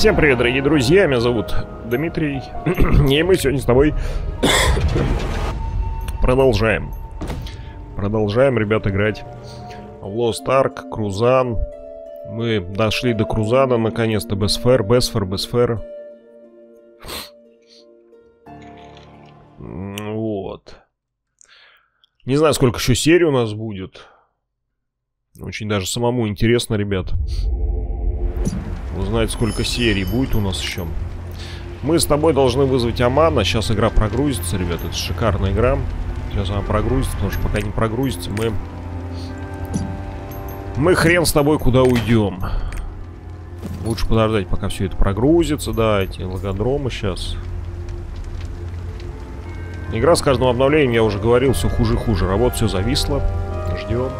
Всем привет, дорогие друзья, меня зовут Дмитрий, и мы сегодня с тобой продолжаем, ребят, играть в Lost Ark, Крузан. Мы дошли до Крузана, наконец-то. Бесфэр. Вот. Не знаю, сколько еще серий у нас будет. Очень даже самому интересно, ребят, узнать, сколько серий будет у нас еще. Мы с тобой должны вызвать Амана. Сейчас игра прогрузится, ребят. Это шикарная игра. Сейчас она прогрузится, потому что пока не прогрузится, мы хрен с тобой куда уйдем. Лучше подождать, пока все это прогрузится. Да, эти логодромы сейчас. Игра с каждым обновлением, я уже говорил, все хуже и хуже. Работа все зависла. Ждем.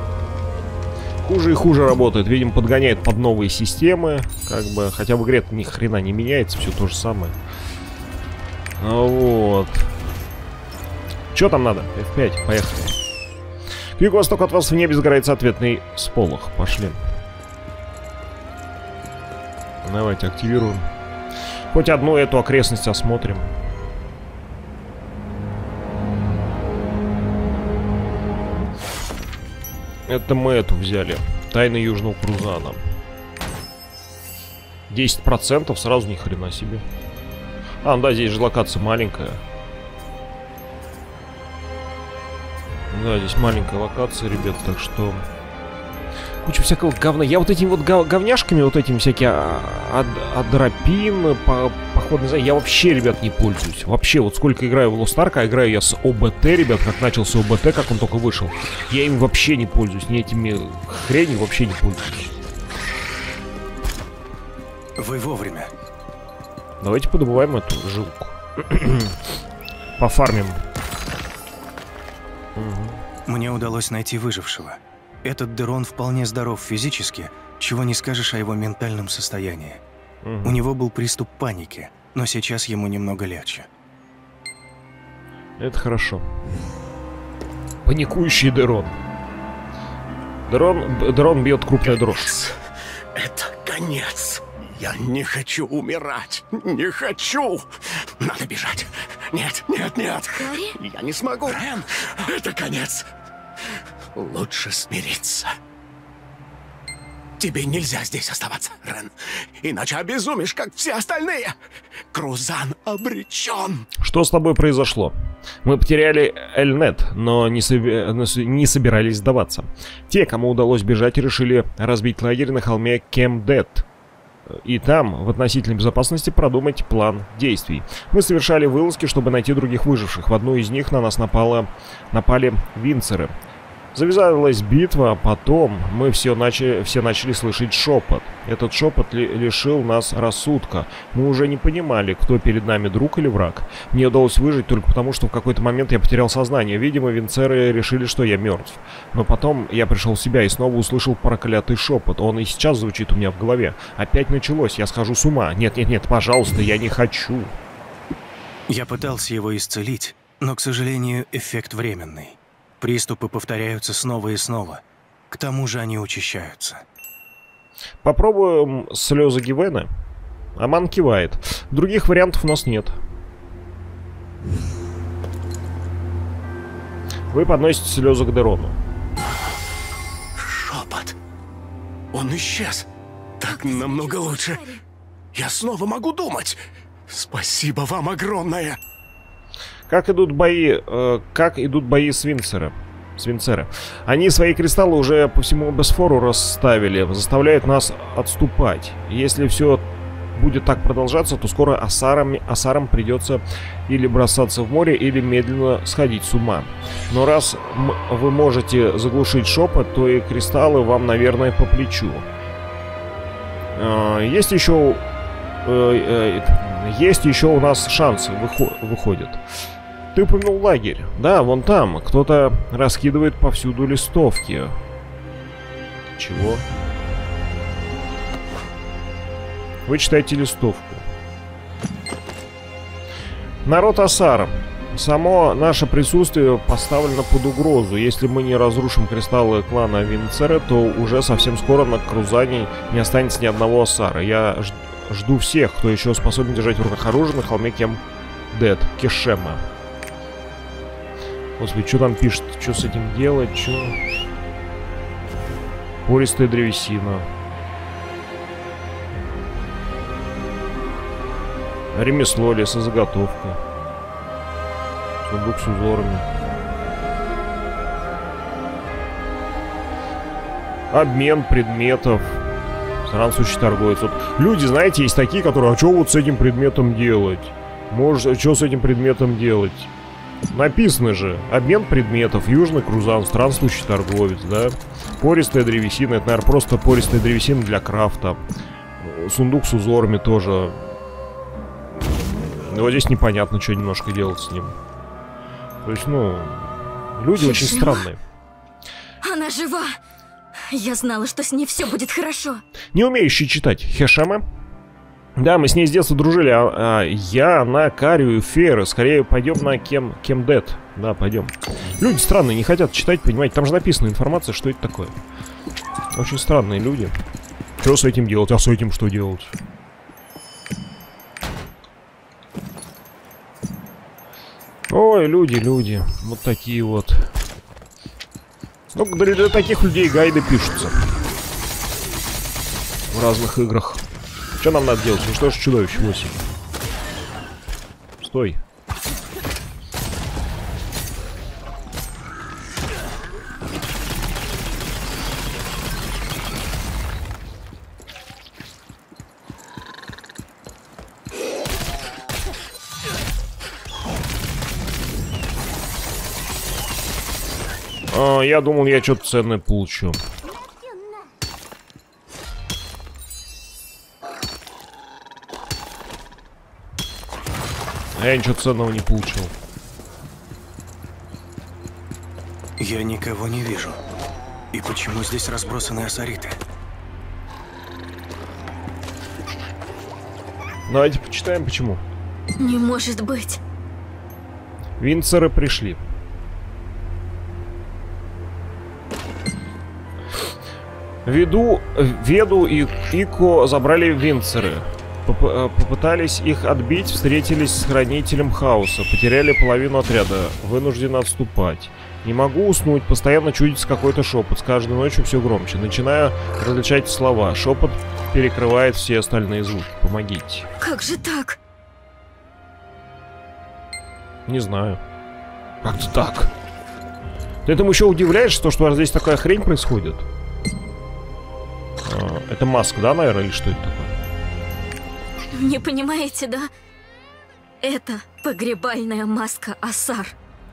Хуже и хуже работает. Видимо, подгоняет под новые системы. Как бы, хотя в игре-то ни хрена не меняется. Все то же самое. Вот. Че там надо? F5, поехали. К юго-востоку от вас в небе загорается ответный сполох. Пошли. Давайте активируем. Хоть одну эту окрестность осмотрим. Это мы эту взяли. Тайны Южного Крузана. 10% сразу, ни хрена себе. А, ну да, здесь же локация маленькая. Да, здесь маленькая локация, ребят, так что... Куча всякого говна. Я вот этими вот говняшками, вот этими всякие адропин, походный... Я вообще, ребят, не пользуюсь. Вообще, вот сколько играю в Lost Ark, а играю я с ОБТ, ребят, как начался ОБТ, как он только вышел. Я им вообще не пользуюсь, ни этими хренью вообще не пользуюсь. Вы вовремя. Давайте подобываем эту жилку. Пофармим. Мне удалось найти выжившего. Этот Дерон вполне здоров физически, чего не скажешь о его ментальном состоянии. У него был приступ паники, но сейчас ему немного легче. Это хорошо. Паникующий Дерон. Дерон бьет крупная дрожь. Это конец. Я не хочу умирать. Не хочу. Надо бежать. Нет. Кари? Я не смогу. Рен. Это конец. Лучше смириться. Тебе нельзя здесь оставаться, Рен. Иначе обезумишь, как все остальные. Крузан обречен. Что с тобой произошло? Мы потеряли Эльнет, но не собирались сдаваться. Те, кому удалось бежать, решили разбить лагерь на холме Кемдет. И там, в относительной безопасности, продумать план действий. Мы совершали вылазки, чтобы найти других выживших. В одну из них на нас напали винцеры. Завязалась битва, а потом мы все начали слышать шепот. Этот шепот лишил нас рассудка. Мы уже не понимали, кто перед нами, друг или враг. Мне удалось выжить только потому, что в какой-то момент я потерял сознание. Видимо, винцеры решили, что я мертв. Но потом я пришел в себя и снова услышал проклятый шепот. Он и сейчас звучит у меня в голове. Опять началось, я схожу с ума. Нет, пожалуйста, я не хочу. Я пытался его исцелить, но, к сожалению, эффект временный. Приступы повторяются снова и снова. К тому же они учащаются. Попробуем слезы Гивена. Аман кивает. Других вариантов у нас нет. Вы подносите слезы к Дерону. Шепот. Он исчез. Так намного лучше. Я снова могу думать. Спасибо вам огромное. Как идут бои с Винцеры? Они свои кристаллы уже по всему Бесфору расставили, заставляют нас отступать. Если все будет так продолжаться, то скоро Асарам придется или бросаться в море, или медленно сходить с ума. Но раз вы можете заглушить шепот, то и кристаллы вам, наверное, по плечу. Есть еще у нас шансы, выходит. Ты упомянул лагерь. Да, вон там. Кто-то раскидывает повсюду листовки. Чего? Вы читаете листовку. Народ Асара. Само наше присутствие поставлено под угрозу. Если мы не разрушим кристаллы клана Винцеры, то уже совсем скоро на Крузане не останется ни одного Асара. Я Жду всех, кто еще способен держать в руках оружие на холме Кемдет, Хешема. Господи, что там пишет? Что с этим делать? Что? Пористая древесина. Ремесло, лесозаготовка. Сундук с узорами. Обмен предметов. В данном случае торговец. Вот люди, знаете, есть такие, которые, а что вот с этим предметом делать? Может, что с этим предметом делать? Написано же. Обмен предметов. Южный Крузан. В странном случае торговец, да? Пористая древесина. Это, наверное, просто пористая древесина для крафта. Сундук с узорами тоже. Но вот здесь непонятно, что немножко делать с ним. То есть, ну, люди очень странные. Она жива. Я знала, что с ней все будет хорошо. Не умеющий читать. Хешема. Да, мы с ней с детства дружили. Я на Карио и Фера. Скорее пойдем на Кемдет. Да, пойдем. Люди странные, не хотят читать, понимаете. Там же написана информация, что это такое. Очень странные люди. Что с этим делать? А с этим что делать? Ой, люди, люди. Вот такие вот. Ну, для таких людей гайды пишутся. В разных играх. Что нам надо делать? Ну что ж, чудовище 8. Стой. А, я думал, я что-то ценное получу. А я ничего ценного не получил. Я никого не вижу. И почему здесь разбросаны асариты? Давайте почитаем, почему. Не может быть. Винцеры пришли. Веду и Ико забрали винцеры. Попытались их отбить, встретились с хранителем хаоса, потеряли половину отряда, вынуждены отступать. Не могу уснуть, постоянно чудится какой-то шепот, с каждой ночью все громче. Начинаю различать слова, шепот перекрывает все остальные звуки. Помогите. Как же так? Не знаю. Как-то так. Ты этому еще удивляешься, то, что здесь такая хрень происходит? Это маска, да, наверное, или что это такое? Не понимаете, да? Это погребальная маска Асар.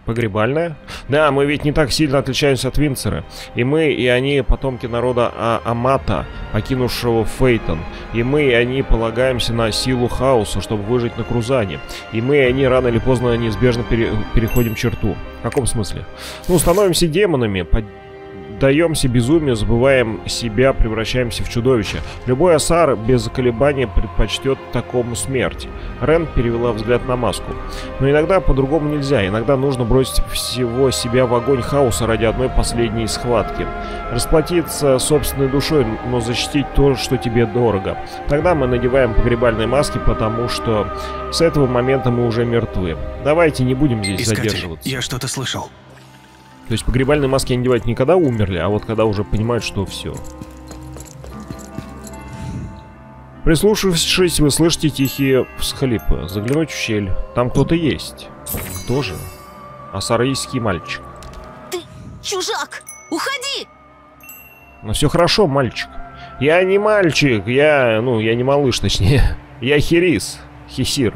Погребальная? Да, мы ведь не так сильно отличаемся от Винцера. И мы, и они потомки народа Амата, покинувшего Фейтон. И мы, и они полагаемся на силу хаоса, чтобы выжить на Крузане. И мы, и они рано или поздно неизбежно переходим черту. В каком смысле? Ну, становимся демонами, поддаемся безумию, забываем себя, превращаемся в чудовище. Любой Асар без колебаний предпочтет такому смерти. Рен перевела взгляд на маску. Но иногда по-другому нельзя. Иногда нужно бросить всего себя в огонь хаоса ради одной последней схватки. Расплатиться собственной душой, но защитить то, что тебе дорого. Тогда мы надеваем погребальные маски, потому что с этого момента мы уже мертвы. Давайте не будем здесь задерживаться. Я что-то слышал. То есть погребальные маски они надевают не когда умерли, а вот когда уже понимают, что все. Прислушавшись, вы слышите тихие всхлипы. Заглянуть в щель. Там кто-то есть. Кто же? Асарийский мальчик. Ты чужак! Уходи! Ну все хорошо, мальчик. Я не мальчик, я не малыш, точнее. Я Херис. Хесир.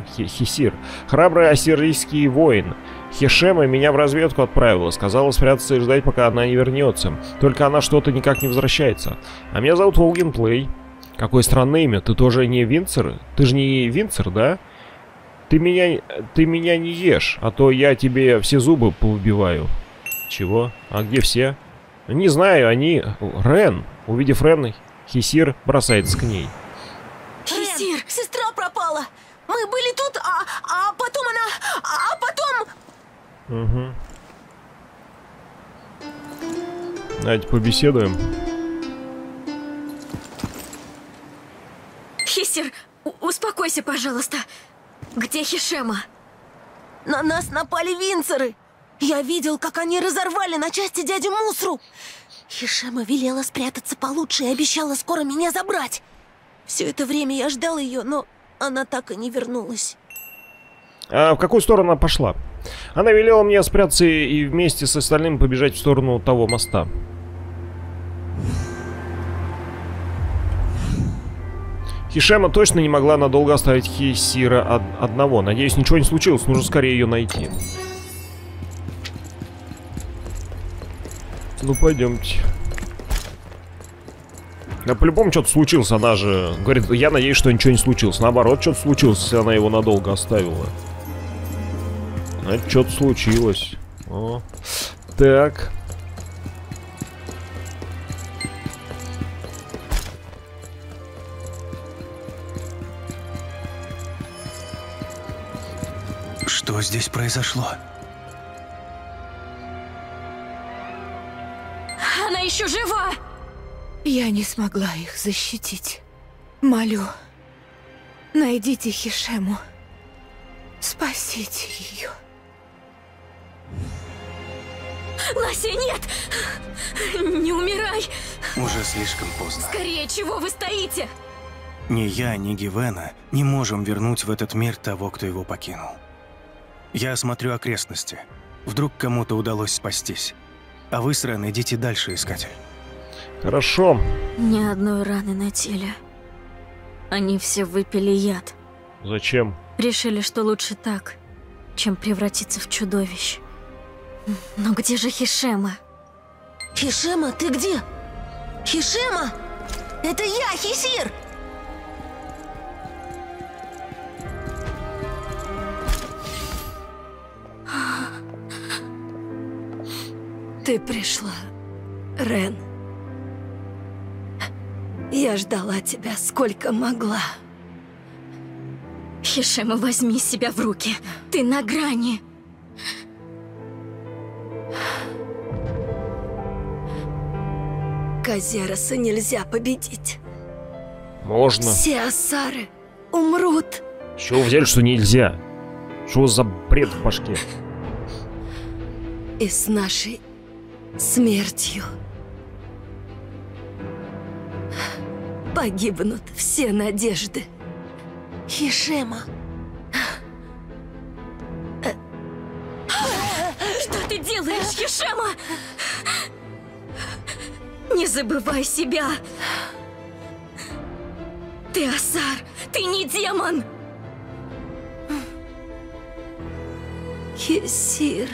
Храбрый ассирийский воин. Хешема меня в разведку отправила. Сказала спрятаться и ждать, пока она не вернется. Только она что-то никак не возвращается. А меня зовут Волгинплей. Какое странное имя. Ты тоже не Винцер? Ты же не Винцер, да? Ты меня не ешь, а то я тебе все зубы поубиваю. Чего? А где все? Не знаю, они... Рен. Увидев Рен, Хесир бросается к ней. Хесир, сестра пропала. Мы были тут, а потом она... А потом... Угу. Давайте побеседуем. Хесир, Успокойся, пожалуйста. Где Хешема? На нас напали винцеры. Я видел, как они разорвали на части дядю Мусру. Хешема велела спрятаться получше и обещала скоро меня забрать. Все это время я ждал ее, но она так и не вернулась. А в какую сторону она пошла? Она велела мне спрятаться и вместе с остальным побежать в сторону того моста. Хешема точно не могла надолго оставить Хесира одного. Надеюсь, ничего не случилось. Нужно скорее ее найти. Ну, пойдемте. Да, по-любому что-то случилось. Она же говорит, я надеюсь, что ничего не случилось. Наоборот, что-то случилось, если она его надолго оставила. Значит, что-то случилось. О. Так. Что здесь произошло? Она еще жива! Я не смогла их защитить. Молю, найдите Хешему. Спасите ее. Лася, нет! Не умирай! Уже слишком поздно. Скорее, чего вы стоите? Ни я, ни Гивена не можем вернуть в этот мир того, кто его покинул. Я осмотрю окрестности. Вдруг кому-то удалось спастись. А вы с Рен идите дальше, искатель. Хорошо. Ни одной раны на теле. Они все выпили яд. Зачем? Решили, что лучше так, чем превратиться в чудовищ. Но где же Хешема? Хешема, ты где? Хешема! Это я, Хесир! Ты пришла, Рен. Я ждала тебя сколько могла. Хешема, возьми себя в руки. Ты на грани. Казераса нельзя победить. Можно. Все асары умрут. С чего взяли, что нельзя? Что за бред в башке? И с нашей смертью погибнут все надежды. Хешема. Что ты делаешь, Хешема? Не забывай себя. Ты асар, ты не демон. Хесир.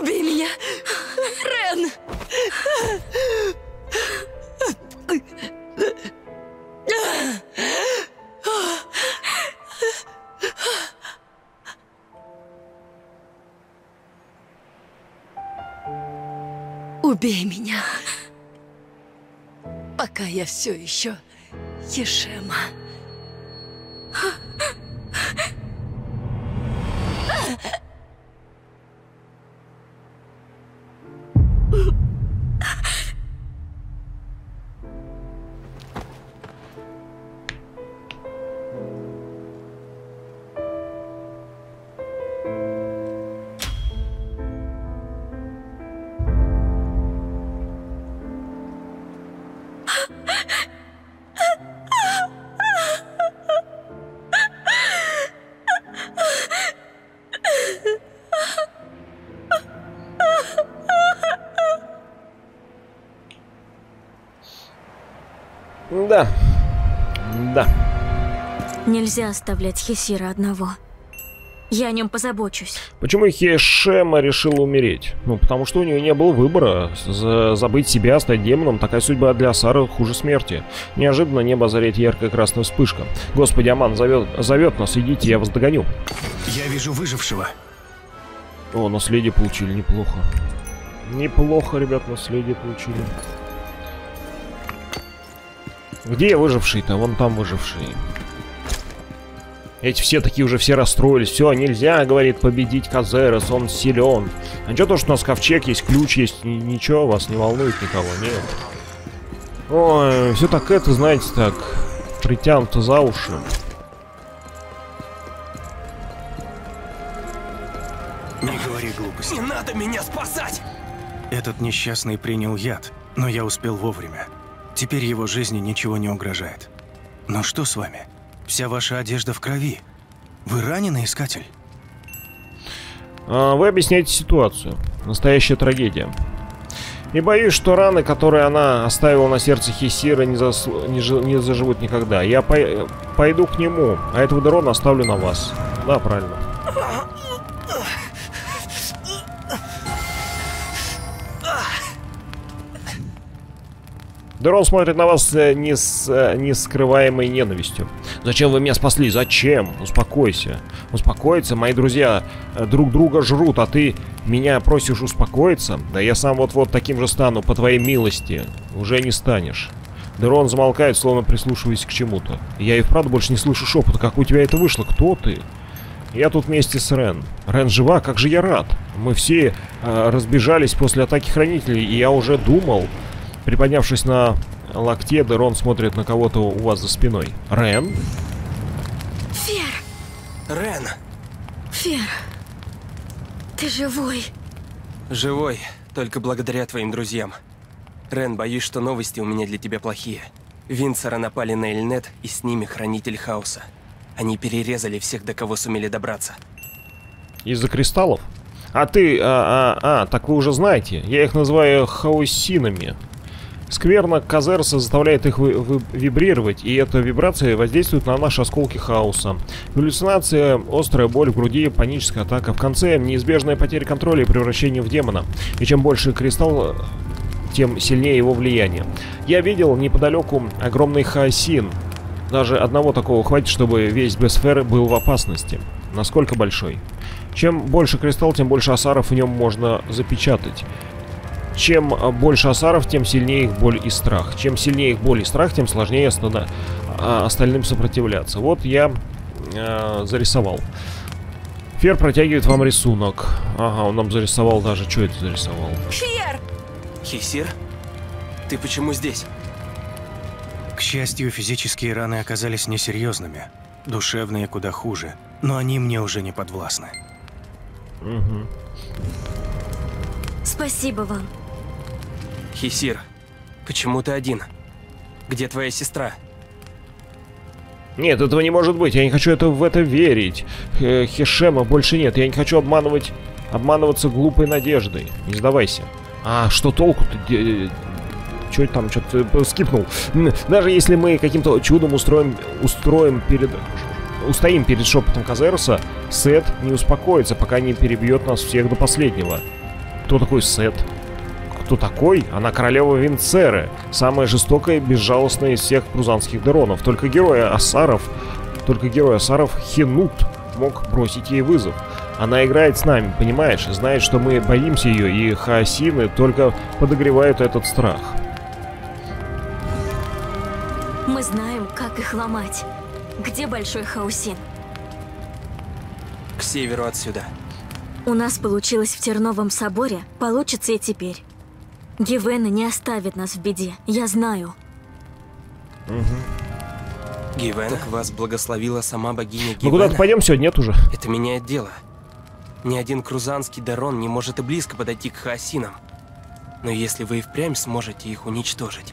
Убей меня, Рен! Убей меня, пока я все еще Хешема. Да. Да. Нельзя оставлять Хесира одного. Я о нем позабочусь. Почему Хешема решила умереть? Ну, потому что у нее не было выбора. Забыть себя, стать демоном. Такая судьба для Асары хуже смерти. Неожиданно небо озарит яркая красная вспышка. Господи, Аман зовет нас, идите, я вас догоню. Я вижу выжившего. О, наследие получили, неплохо. Неплохо, ребят, наследие получили. Где выживший-то? Вон там выживший. Эти все такие уже все расстроились. Все, нельзя, говорит, победить Казерас, он силен. А ничего то, что у нас ковчег есть, ключ есть, ничего, вас не волнует никого, нет. Ой, все так это, знаете, так, притянуто за уши. Не говори глупости. Не надо меня спасать! Этот несчастный принял яд, но я успел вовремя. Теперь его жизни ничего не угрожает. Но что с вами? Вся ваша одежда в крови. Вы раненый, Искатель? Вы объясняете ситуацию. Настоящая трагедия. И боюсь, что раны, которые она оставила на сердце Хесира, не заживут никогда. Я пойду к нему, а этого Дерона оставлю на вас. Да, правильно. Дерон смотрит на вас не с нескрываемой ненавистью. Зачем вы меня спасли? Зачем? Успокойся. Успокоиться? Мои друзья друг друга жрут, а ты меня просишь успокоиться? Да я сам вот-вот таким же стану, по твоей милости. Уже не станешь. Дерон замолкает, словно прислушиваясь к чему-то. Я и вправду больше не слышу шепота. Как у тебя это вышло? Кто ты? Я тут вместе с Рен. Рен жива? Как же я рад. Мы все разбежались после атаки хранителей, и я уже думал... Приподнявшись на локте, Дерон смотрит на кого-то у вас за спиной. Рен? Фер! Рен! Фер! Ты живой? Живой, только благодаря твоим друзьям. Рен, боюсь, что новости у меня для тебя плохие. Винцеры напали на Эльнет, и с ними Хранитель Хаоса. Они перерезали всех, до кого сумели добраться. Из-за кристаллов? А ты... так вы уже знаете. Я их называю хаосинами. Скверно Казераса заставляет их вибрировать, и эта вибрация воздействует на наши осколки хаоса. Галлюцинация, острая боль в груди, паническая атака. В конце неизбежная потеря контроля и превращение в демона. И чем больше кристалл, тем сильнее его влияние. Я видел неподалеку огромный хаосин. Даже одного такого хватит, чтобы весь Бесфэр был в опасности. Насколько большой? Чем больше кристалл, тем больше асаров в нем можно запечатать. Чем больше асаров, тем сильнее их боль и страх. Чем сильнее их боль и страх, тем сложнее остальным сопротивляться. Вот я зарисовал. Фер протягивает вам рисунок. Ага, он нам зарисовал даже. Что это зарисовал? Фер! Хесир? Ты почему здесь? К счастью, физические раны оказались несерьезными. Душевные куда хуже. Но они мне уже не подвластны. Угу. Спасибо вам. Хесир, почему ты один? Где твоя сестра? Нет, этого не может быть. Я не хочу в это верить. Хешема больше нет. Я не хочу обманываться глупой надеждой. Не сдавайся. А что толку-то? Чё там, что-то скипнул. Даже если мы каким-то чудом устоим перед шепотом Казераса, Сет не успокоится, пока не перебьет нас всех до последнего. Кто такой Сет? Кто такой? Она королева Винцеры, самая жестокая и безжалостная из всех крузанских Деронов. Только герой Асаров Хинуд мог бросить ей вызов. Она играет с нами, понимаешь? Знает, что мы боимся ее, и хаосины только подогревают этот страх. Мы знаем, как их ломать. Где большой хаосин? К северу отсюда. У нас получилось в Терновом соборе, получится и теперь. Гивена не оставит нас в беде, я знаю. Угу. Гивена, вас благословила сама богиня Гивена. Мы куда-то пойдем сегодня, нет уже? Это меняет дело. Ни один крузанский Дерон не может и близко подойти к хаосинам. Но если вы и впрямь сможете их уничтожить,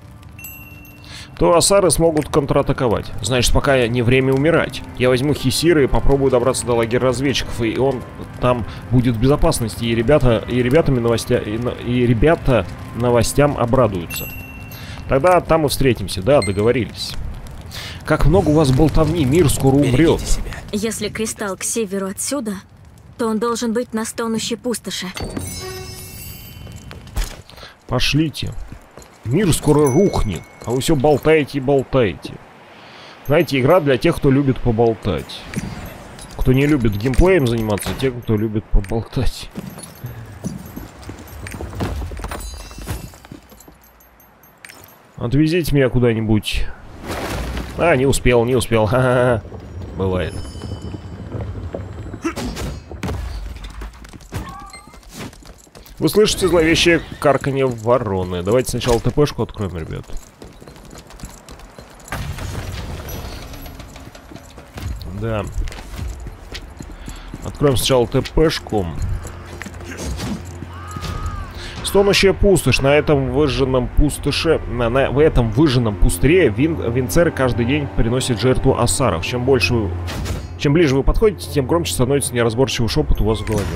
то асары смогут контратаковать. Значит, пока не время умирать. Я возьму Хесира и попробую добраться до лагеря разведчиков, и он там будет в безопасности, и ребята новостям обрадуются. Тогда там и встретимся, да, договорились. Как много у вас болтовни, мир скоро умрет. Если кристалл к северу отсюда, то он должен быть на Стонущей пустоши. Пошлите. Мир скоро рухнет, а вы все болтаете и болтаете. Знаете, игра для тех, кто любит поболтать. Кто не любит геймплеем заниматься, а те, кто любит поболтать. Отвезите меня куда-нибудь. А, не успел, не успел. Ха-ха-ха. Бывает. Вы слышите зловещее карканье вороны. Давайте сначала ТПшку откроем, ребят. Да. Откроем сначала ТПшку. Стонущая пустошь. На этом выжженном пустыше, в этом выжженном пустыре Винцеры каждый день приносят жертву асаров. Чем ближе вы подходите, тем громче становится неразборчивый шепот у вас в голове.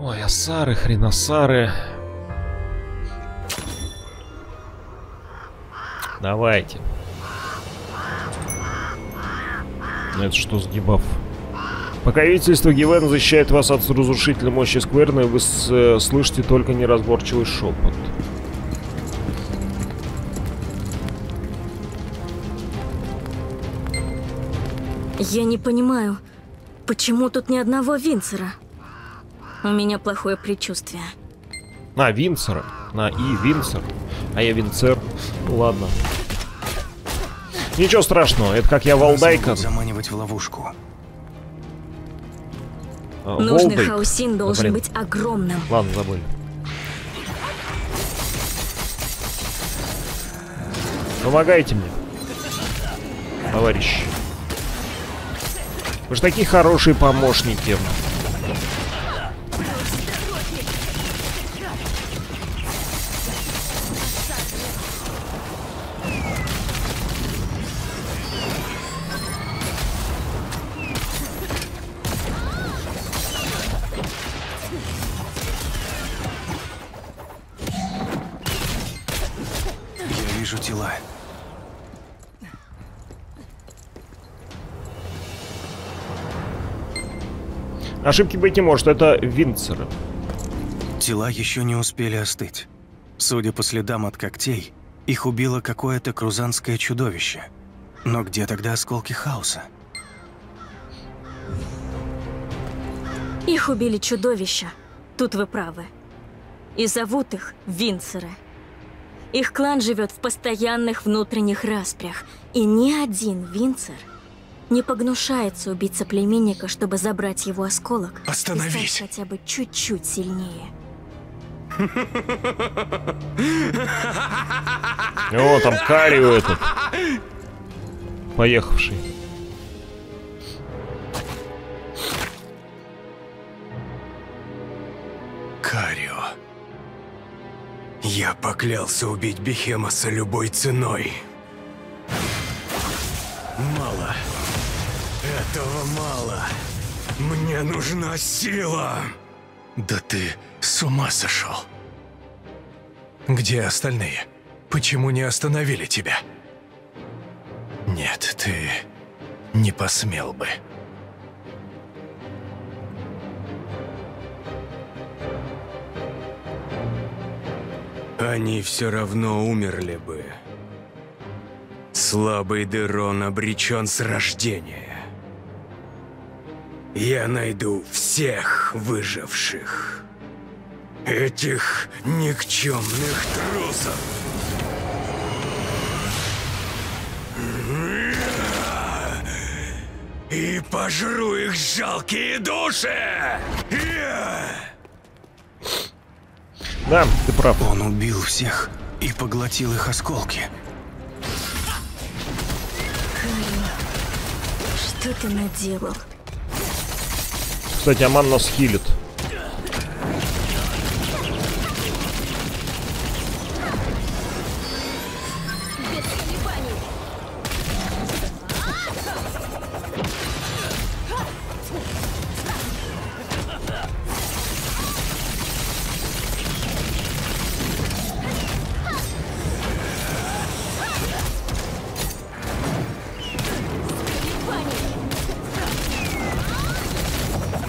Ой, асары, хренасары. Давайте. Это что с дебаф? Покровительство Гивена защищает вас от разрушительной мощи скверны, вы слышите только неразборчивый шепот. Я не понимаю, почему тут ни одного Винцера? У меня плохое предчувствие. А, Винцера. На и Винцер. А я Винцер. Ладно. Ничего страшного, это как я волдайка. Заманивать в ловушку. Нужный волдайк. Хаусин должен быть огромным. Ладно, забыли. Помогайте мне, товарищи. Вы же такие хорошие помощники. Ошибки быть не может, это Винцеры. Тела еще не успели остыть. Судя по следам от когтей, их убило какое-то крузанское чудовище. Но где тогда осколки хаоса? Их убили чудовища, тут вы правы. И зовут их Винцеры. Их клан живет в постоянных внутренних распрях, и ни один Винцер не погнушается убить соплеменника, чтобы забрать его осколок. Остановись! И хотя бы чуть-чуть сильнее. О, там Карио этот. Поехавший. Карио. Я поклялся убить Бехемоса любой ценой. Мало. Этого мало. Мне нужна сила. Да ты с ума сошел. Где остальные? Почему не остановили тебя? Нет, ты не посмел бы. Они все равно умерли бы. Слабый Дерон обречен с рождения. Я найду всех выживших. Этих никчемных трусов. И пожру их жалкие души! Да, ты прав. Он убил всех и поглотил их осколки. Что ты наделал? Кстати, Аман нас хилит.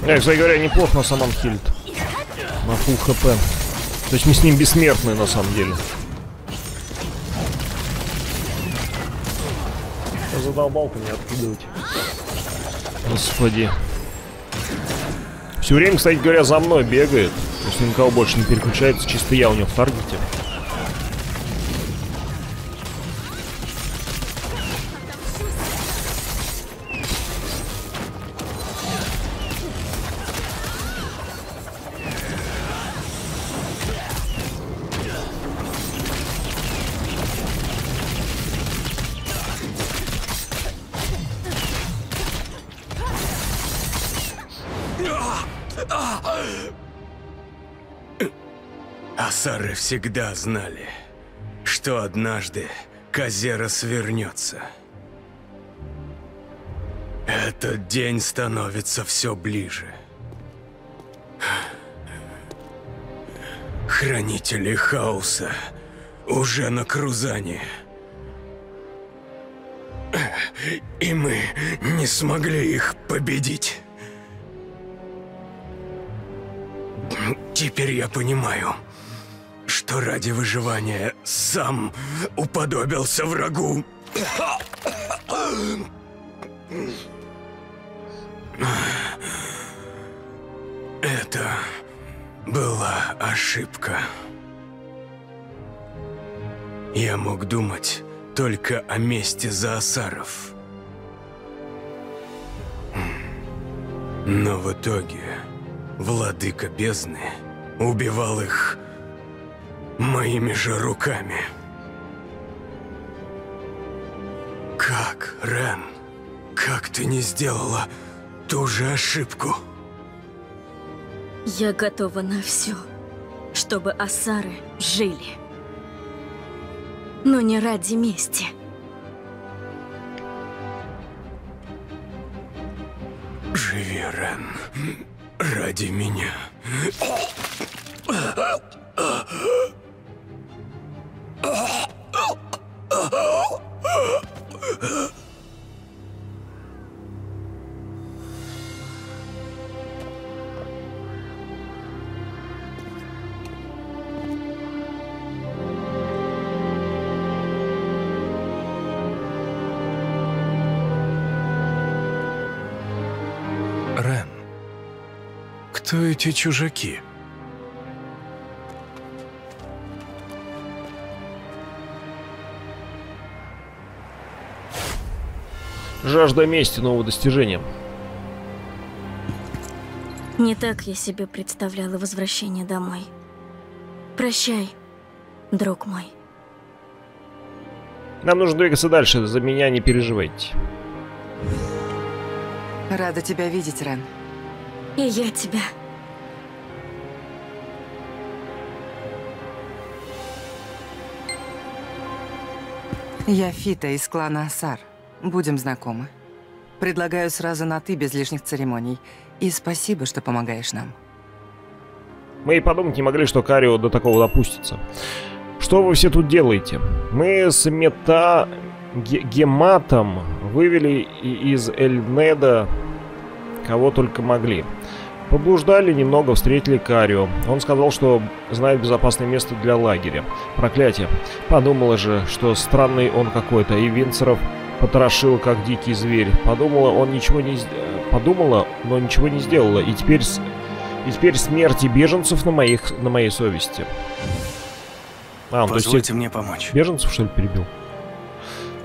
Я, кстати говоря, неплохо на самом хильд. На фул хп. То есть мы с ним бессмертные на самом деле. Задолбал-то меня откидывать. Господи. Все время, кстати говоря, за мной бегает. Если никого больше не переключается, чисто я у него в таргете. Асары всегда знали, что однажды Казерас вернется. Этот день становится все ближе. Хранители хаоса уже на Крузане. И мы не смогли их победить. Теперь я понимаю, что ради выживания сам уподобился врагу. Это была ошибка. Я мог думать только о мести за Асаров. Но в итоге владыка бездны убивал их моими же руками. Как, Рен? Как ты не сделала ту же ошибку? Я готова на все, чтобы Асары жили. Но не ради мести. Живи, Рен. Ради меня. Кто эти чужаки? Жажда мести нового достижения. Не так я себе представляла возвращение домой. Прощай, друг мой. Нам нужно двигаться дальше, за меня не переживайте. Рада тебя видеть, Рен. И я тебя. Я Фита из клана Асар. Будем знакомы. Предлагаю сразу на «ты» без лишних церемоний. И спасибо, что помогаешь нам. Мы и подумать не могли, что Карио до такого допустится. Что вы все тут делаете? Мы с Мета Гематом вывели из Эльнеда кого только могли. Поблуждали немного, встретили Карио. Он сказал, что знает безопасное место для лагеря. Проклятие. Подумала же, что странный он какой-то, и винцеров потрошил, как дикий зверь. Подумала, но ничего не сделала. И теперь смерти беженцев на моей совести. А, он, позвольте то есть, мне помочь. Беженцев, что ли, перебил?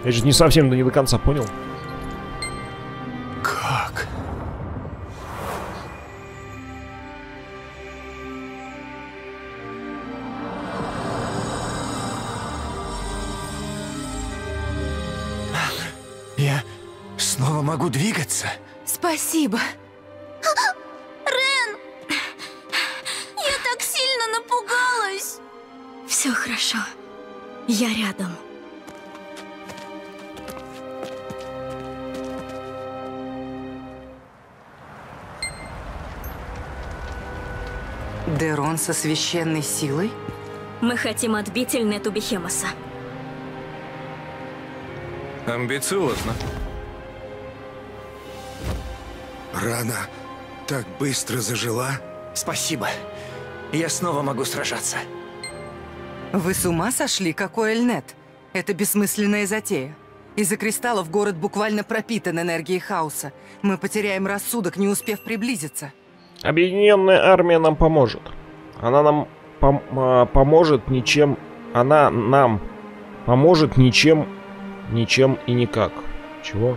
Я же не совсем, да не до конца понял. Как? Снова могу двигаться. Спасибо. Рен! Я так сильно напугалась. Все хорошо. Я рядом. Дерон со священной силой? Мы хотим отбить Эльнет у Бехемоса. Амбициозно. Рана так быстро зажила. Спасибо. Я снова могу сражаться. Вы с ума сошли? Какой Эльнет? Это бессмысленная затея. Из-за кристаллов город буквально пропитан энергией хаоса. Мы потеряем рассудок, не успев приблизиться. Объединенная армия нам поможет. Она нам поможет ничем. Она нам поможет ничем. Ничем и никак. Чего?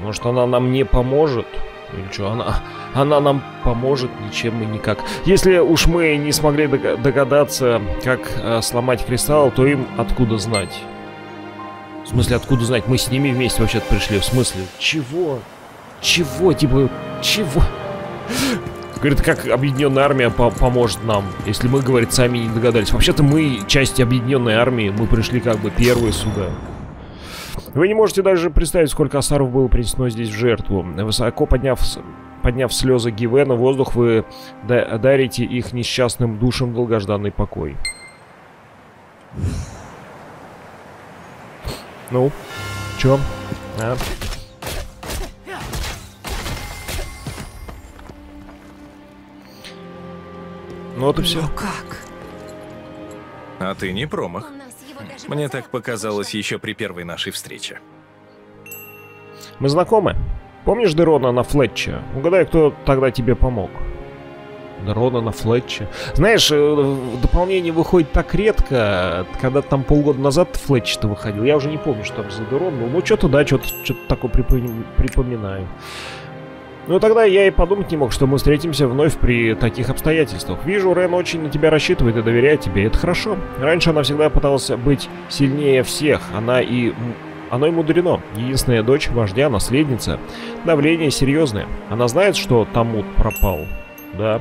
Может, она нам не поможет? Или что? Она нам поможет ничем и никак. Если уж мы не смогли догадаться, как сломать кристалл, то им откуда знать? В смысле, откуда знать? Мы с ними вместе вообще-то пришли. В смысле? Чего? Чего? Типа, чего? Говорит, как объединенная армия поможет нам, если мы, говорит, сами не догадались. Вообще-то мы часть объединенной армии, мы пришли как бы первые сюда. Вы не можете даже представить, сколько асаров было принесено здесь в жертву. Высоко подняв слезы Гивена в воздух, вы дарите их несчастным душам долгожданный покой. Ну, чё? А? Ну вот и все. Как? А ты не промах. Мне так показалось еще при первой нашей встрече. Мы знакомы? Помнишь Дерона на Флетче? Угадай, кто тогда тебе помог. Дерона на Флетче. Знаешь, дополнение выходит так редко. Когда там полгода назад Флетч-то выходил. Я уже не помню, что там за Дерон был. Ну что-то да, что-то такое припоминаю. Ну тогда я и подумать не мог, что мы встретимся вновь при таких обстоятельствах. Вижу, Рен очень на тебя рассчитывает и доверяет тебе, это хорошо. Раньше она всегда пыталась быть сильнее всех, оно и мудрено. Единственная дочь вождя, наследница, давление серьезное. Она знает, что Тамуд пропал? Да.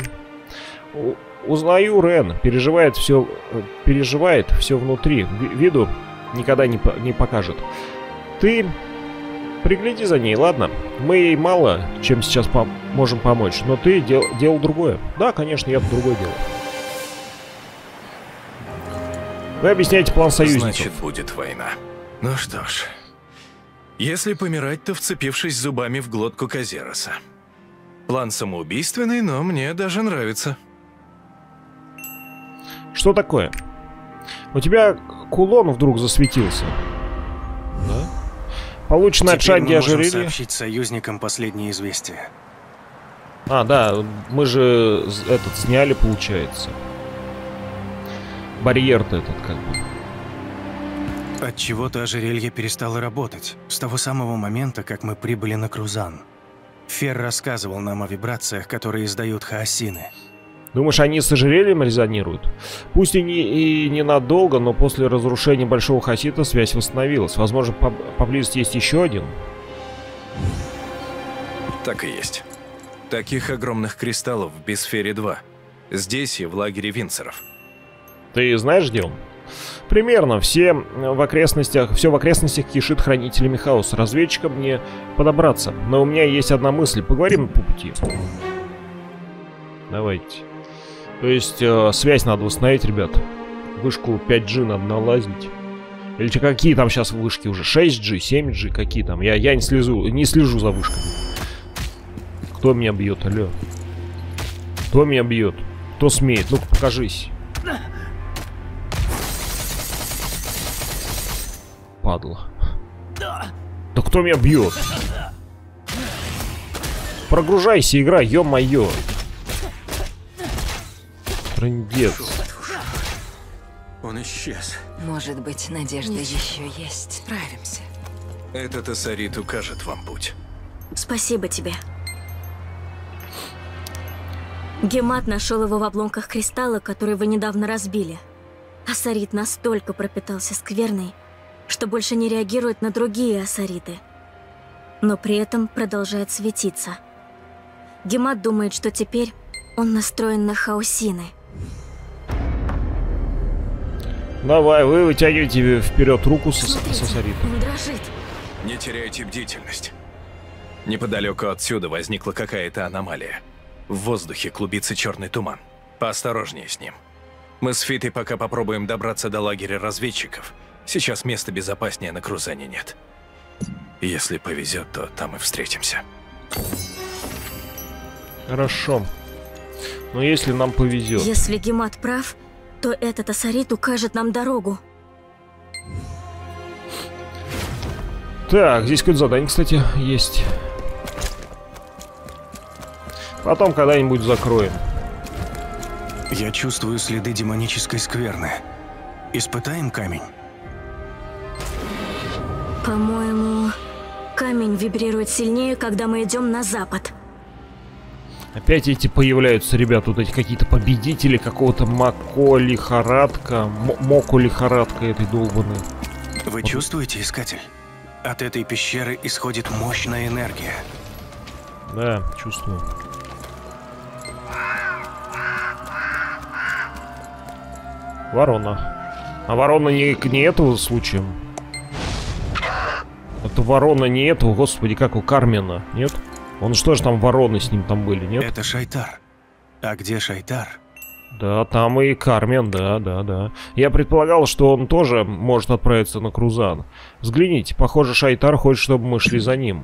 Узнаю, Рен переживает все внутри, виду никогда не покажет. Ты... Пригляди за ней, ладно? Мы ей мало чем сейчас можем помочь, но ты делал другое. Да, конечно, я другое делал. Вы объясняете план союзников. Значит, будет война. Ну что ж, если помирать, то вцепившись зубами в глотку Казераса. План самоубийственный, но мне даже нравится. Что такое? У тебя кулон вдруг засветился. Да? Получено от Шадди ожерелье. Сообщить союзникам последние известия. А, да, мы же этот сняли, получается. Барьер-то этот как бы. От чего-то ожерелье перестало работать. С того самого момента, как мы прибыли на Крузан. Фер рассказывал нам о вибрациях, которые издают хаосины. Думаешь, они с ожерельем резонируют? Пусть и ненадолго, но после разрушения Большого Хасита связь восстановилась. Возможно, поблизости есть еще один? Так и есть. Таких огромных кристаллов в Бесфере 2. Здесь и в лагере Винцеров. Ты знаешь, где он? Примерно. Все в окрестностях кишит хранителями хаоса. Разведчикам не подобраться. Но у меня есть одна мысль. Поговорим по пути. Давайте. То есть связь надо восстановить, ребят. Вышку 5G надо налазить. Или какие там сейчас вышки уже? 6G, 7G, какие там? Я не слежу за вышками. Кто меня бьет, алло? Кто меня бьет? Кто смеет? Ну-ка, покажись. Падла. Да кто меня бьет? Прогружайся, игра, ё-моё. Трындец. Он исчез. Может быть, надежда еще есть. Справимся. Этот асарит укажет вам путь. Спасибо тебе. Гемат нашел его в обломках кристалла, который вы недавно разбили. Асарит настолько пропитался скверной, что больше не реагирует на другие асариты, но при этом продолжает светиться. Гемат думает, что теперь он настроен на хаосины. Давай, вы вытягиваете вперед руку с асаритом. Он дрожит. Не теряйте бдительность. Неподалеку отсюда возникла какая-то аномалия. В воздухе клубится черный туман. Поосторожнее с ним. Мы с Фитой пока попробуем добраться до лагеря разведчиков. Сейчас места безопаснее на Крузане нет. Если повезет, то там и встретимся. Хорошо. Но если нам повезет. Если Гемат прав, то этот асарит укажет нам дорогу. Так, здесь какое-то задание, кстати, есть. Потом когда-нибудь закроем. Я чувствую следы демонической скверны. Испытаем камень? По-моему, камень вибрирует сильнее, когда мы идем на запад. Опять эти появляются, ребят, вот эти какие-то победители какого-то моко-лихорадка этой долбанной. Вы вот. Чувствуете, Искатель? От этой пещеры исходит мощная энергия. Да, чувствую. Ворона. А ворона не этого случаем? Это ворона не этого, господи, как у Кармена, нет? Он что же там, вороны с ним там были, нет? Это Шайтар. А где Шайтар? Да, там и Кармен, да. Я предполагал, что он тоже может отправиться на Крузан. Взгляните, похоже, Шайтар хочет, чтобы мы шли за ним.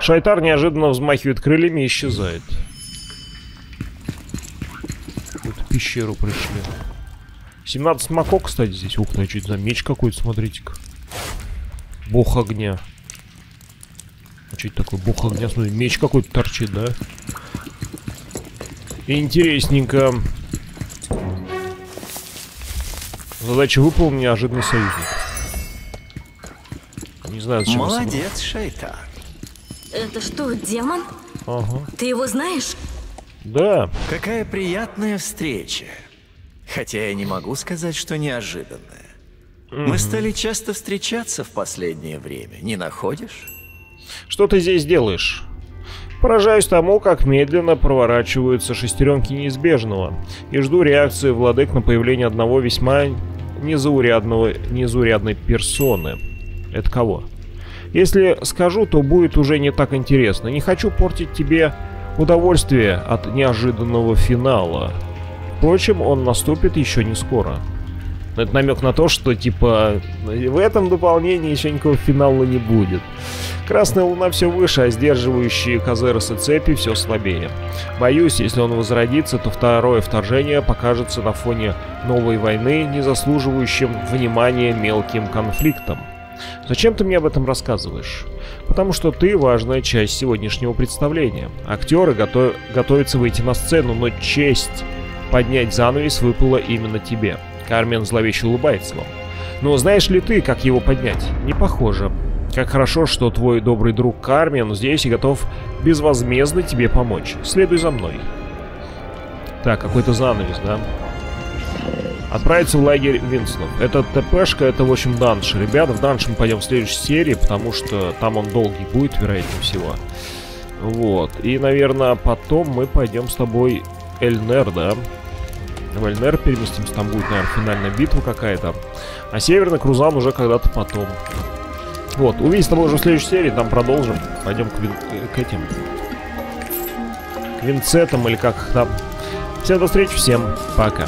Шайтар неожиданно взмахивает крыльями и исчезает. Вот в пещеру пришли. 17 маков, кстати, здесь. Ух ты, чуть за меч какой-то, смотрите-ка. Бог огня. А что это такое? Бог огня, смотри, меч какой-то торчит, да? Интересненько. Задача выполнена, неожиданный союзник. Не знаю, зачем. Молодец, Шайтар. Это что, демон? Ага. Ты его знаешь? Да. Какая приятная встреча. Хотя я не могу сказать, что неожиданная. Мы стали часто встречаться в последнее время, не находишь? Что ты здесь делаешь? Поражаюсь тому, как медленно проворачиваются шестеренки неизбежного, и жду реакции владык на появление одного весьма незаурядной персоны. Это кого? Если скажу, то будет уже не так интересно. Не хочу портить тебе удовольствие от неожиданного финала. Впрочем, он наступит еще не скоро. Это намек на то, что, типа, в этом дополнении еще никакого финала не будет. Красная луна все выше, а сдерживающие Казераса цепи все слабее. Боюсь, если он возродится, то второе вторжение покажется на фоне новой войны, не заслуживающим внимания мелким конфликтом. Зачем ты мне об этом рассказываешь? Потому что ты важная часть сегодняшнего представления. Актеры готовятся выйти на сцену, но честь поднять занавес выпала именно тебе. Кармен зловеще улыбается вам. Но знаешь ли ты, как его поднять? Не похоже. Как хорошо, что твой добрый друг Кармен здесь и готов безвозмездно тебе помочь. Следуй за мной. Так, какой-то занавес, да? Отправиться в лагерь Винстонов. Это ТПшка, это, в общем, данж. Ребята, в данж мы пойдем в следующей серии, потому что там он долгий будет, вероятнее всего. Вот. И, наверное, потом мы пойдем с тобой Эльнет, да? В Эльнет переместимся, там будет, наверное, финальная битва какая-то. А Северный Крузан уже когда-то потом. Вот, увидимся с тобой уже в следующей серии, там продолжим. Пойдем к Винцетам или как их там. Всем до встречи, всем пока.